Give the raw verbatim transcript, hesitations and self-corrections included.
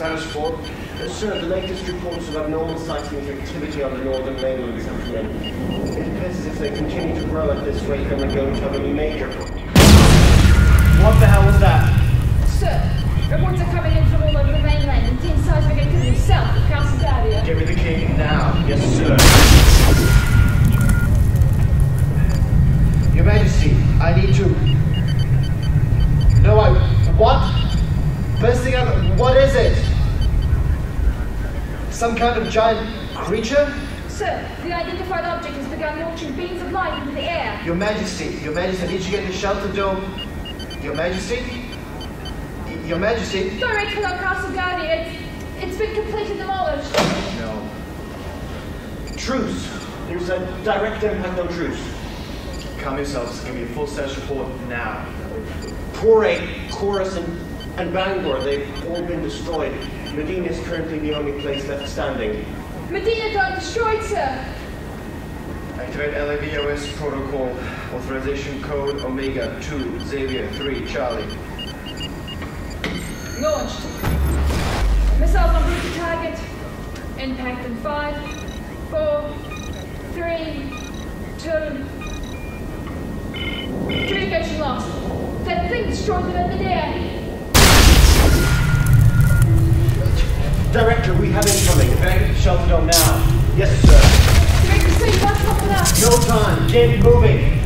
transport, and sir, the latest reports of abnormal seismic activity on the northern mainland this afternoon. It appears as if they continue to grow at this rate and we're going to have a major problem. What the hell was that? Sir, reports are coming in from all over the mainland. Intense seismic activity south of Calcadaria. Give me the key now. Yes, sir. Your Majesty, I need to... No, I... What? First thing I've... What is it? Some kind of giant creature? Sir, the identified object has begun launching beams of light into the air. Your Majesty, Your Majesty, I need you to get the shelter dome. Your Majesty? Your Majesty? Direct hello, Castle Guardian. It's, it's been completely demolished. No. Truce. There's a direct impact on truce. Calm yourselves. Give me a full status report now. Porre, Choras, and, and Bangor, they've all been destroyed. Medina is currently the only place left standing. Medina got destroyed, sir! Activate LAVOS protocol. Authorization code Omega two Xavier three Charlie. Launched. Missiles on route to target. Impact in five, four, three, two... Communication lost. That thing destroyed them in midair. Director, we have incoming. Evacuate the shelter dome now. Yes, sir. Director, please, that's not enough. No time. Get moving.